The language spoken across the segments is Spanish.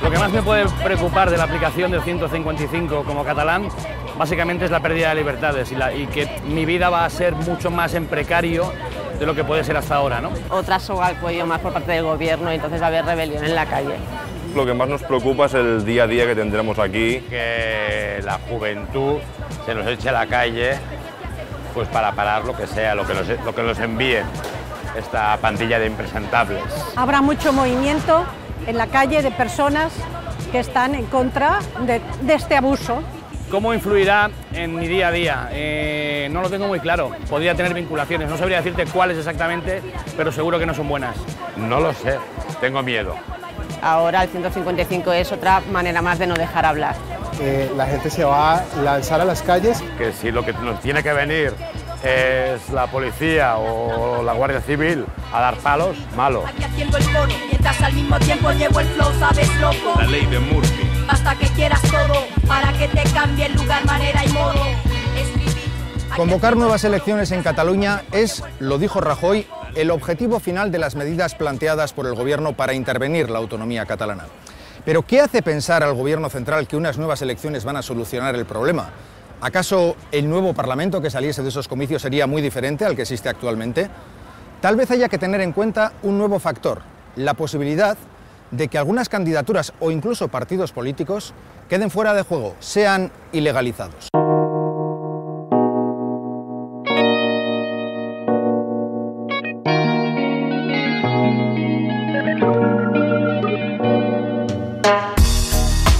Lo que más me puede preocupar de la aplicación del 155 como catalán, básicamente es la pérdida de libertades y que mi vida va a ser mucho más en precario de lo que puede ser hasta ahora, ¿no? Otra soga al cuello más por parte del gobierno y entonces va a haber rebelión en la calle. Lo que más nos preocupa es el día a día que tendremos aquí. Que la juventud se nos eche a la calle pues para parar lo que sea, lo que nos envíen esta pandilla de impresentables. Habrá mucho movimiento en la calle de personas que están en contra de este abuso. ¿Cómo influirá en mi día a día? No lo tengo muy claro. Podría tener vinculaciones, no sabría decirte cuáles exactamente, pero seguro que no son buenas. No lo sé, tengo miedo. Ahora el 155 es otra manera más de no dejar hablar. La gente se va a lanzar a las calles. Que si lo que nos tiene que venir es la policía o la Guardia Civil a dar palos, malo. La ley de Murphy. Hasta que quieras todo, para que te cambie el lugar, manera y modo. Convocar nuevas elecciones en Cataluña es, lo dijo Rajoy, el objetivo final de las medidas planteadas por el gobierno para intervenir la autonomía catalana. Pero ¿qué hace pensar al gobierno central que unas nuevas elecciones van a solucionar el problema? ¿Acaso el nuevo Parlamento que saliese de esos comicios sería muy diferente al que existe actualmente? Tal vez haya que tener en cuenta un nuevo factor, la posibilidad de que algunas candidaturas o incluso partidos políticos queden fuera de juego, sean ilegalizados.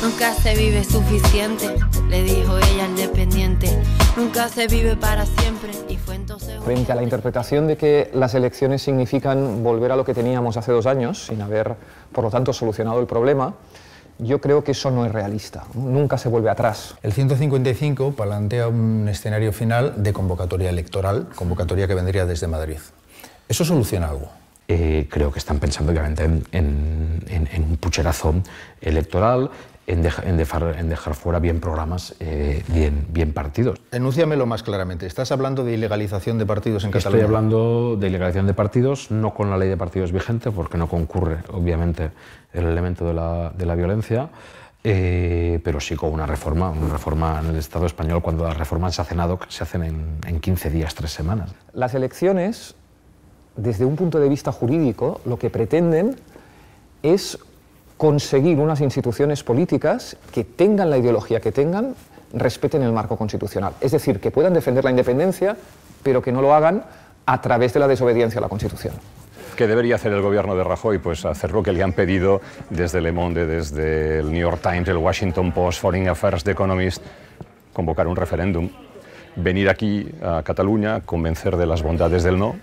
Nunca se vive suficiente, le dijo ella al dependiente. Nunca se vive para siempre y fue entonces... Frente a la interpretación de que las elecciones significan volver a lo que teníamos hace 2 años, sin haber, por lo tanto, solucionado el problema, yo creo que eso no es realista. Nunca se vuelve atrás. El 155 plantea un escenario final de convocatoria electoral, convocatoria que vendría desde Madrid. ¿Eso soluciona algo? Creo que están pensando, obviamente, en un pucherazo electoral, en dejar fuera bien programas, bien partidos. Enúnciamelo más claramente. ¿Estás hablando de ilegalización de partidos en Cataluña? Estoy hablando de ilegalización de partidos, no con la ley de partidos vigente, porque no concurre, obviamente, el elemento de la violencia, pero sí con una reforma en el Estado español, cuando las reformas se hacen ad hoc, se hacen en 15 días, 3 semanas. Las elecciones, desde un punto de vista jurídico, lo que pretenden es conseguir unas instituciones políticas que tengan la ideología que tengan, respeten el marco constitucional. Es decir, que puedan defender la independencia, pero que no lo hagan a través de la desobediencia a la Constitución. ¿Qué debería hacer el gobierno de Rajoy? Pues hacer lo que le han pedido desde Le Monde, desde el New York Times, el Washington Post, Foreign Affairs, The Economist, convocar un referéndum, venir aquí a Cataluña, convencer de las bondades del no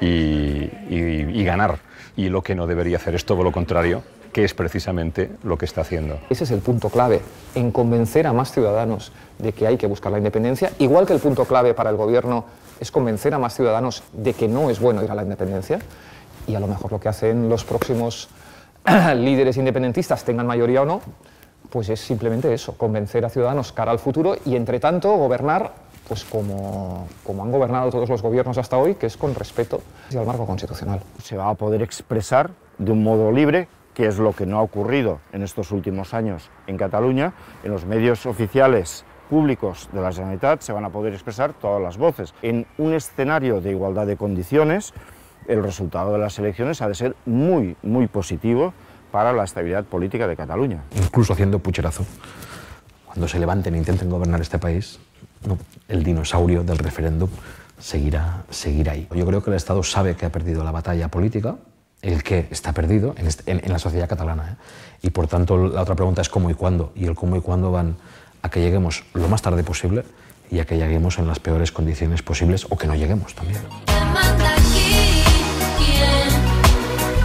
y ganar. Y lo que no debería hacer es todo lo contrario, que es precisamente lo que está haciendo. Ese es el punto clave, en convencer a más ciudadanos de que hay que buscar la independencia, igual que el punto clave para el gobierno es convencer a más ciudadanos de que no es bueno ir a la independencia, y a lo mejor lo que hacen los próximos líderes independentistas, tengan mayoría o no, pues es simplemente eso, convencer a ciudadanos cara al futuro y, entre tanto, gobernar pues como han gobernado todos los gobiernos hasta hoy, que es con respeto al marco constitucional. Se va a poder expresar de un modo libre, que es lo que no ha ocurrido en estos últimos años en Cataluña. En los medios oficiales públicos de la Generalitat se van a poder expresar todas las voces. En un escenario de igualdad de condiciones, el resultado de las elecciones ha de ser muy, muy positivo para la estabilidad política de Cataluña. Incluso haciendo pucherazo, cuando se levanten e intenten gobernar este país, no, el dinosaurio del referéndum seguirá ahí. Yo creo que el Estado sabe que ha perdido la batalla política, el qué está perdido en la sociedad catalana, ¿eh? Y por tanto la otra pregunta es cómo y cuándo, y el cómo y cuándo van a que lleguemos lo más tarde posible y a que lleguemos en las peores condiciones posibles o que no lleguemos también. ¿Quién manda aquí?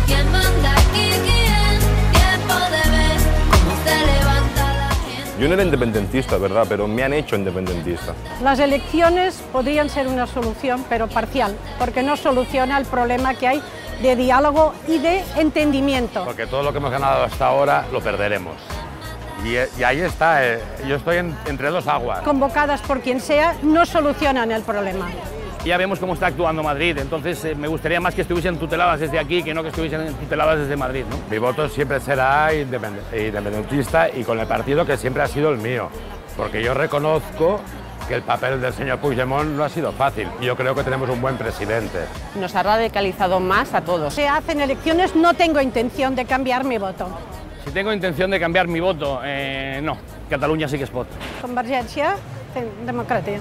¿Quién manda aquí? ¿Quién puede ver cómo se levanta la gente? Yo no era independentista, ¿verdad? Pero me han hecho independentista. Las elecciones podrían ser una solución, pero parcial, porque no soluciona el problema que hay de diálogo y de entendimiento. Porque todo lo que hemos ganado hasta ahora lo perderemos. Y ahí está, yo estoy entre dos aguas. Convocadas por quien sea, no solucionan el problema. ya vemos cómo está actuando Madrid, entonces me gustaría más que estuviesen tuteladas desde aquí que no que estuviesen tuteladas desde Madrid, ¿no? Mi voto siempre será independentista y con el partido que siempre ha sido el mío, porque yo reconozco que el papel del señor Puigdemont no ha sido fácil. Yo creo que tenemos un buen presidente. Nos ha radicalizado más a todos. Se hacen elecciones, no tengo intención de cambiar mi voto. Si tengo intención de cambiar mi voto, no. Catalunya sí que es vot. Convergència, democracia.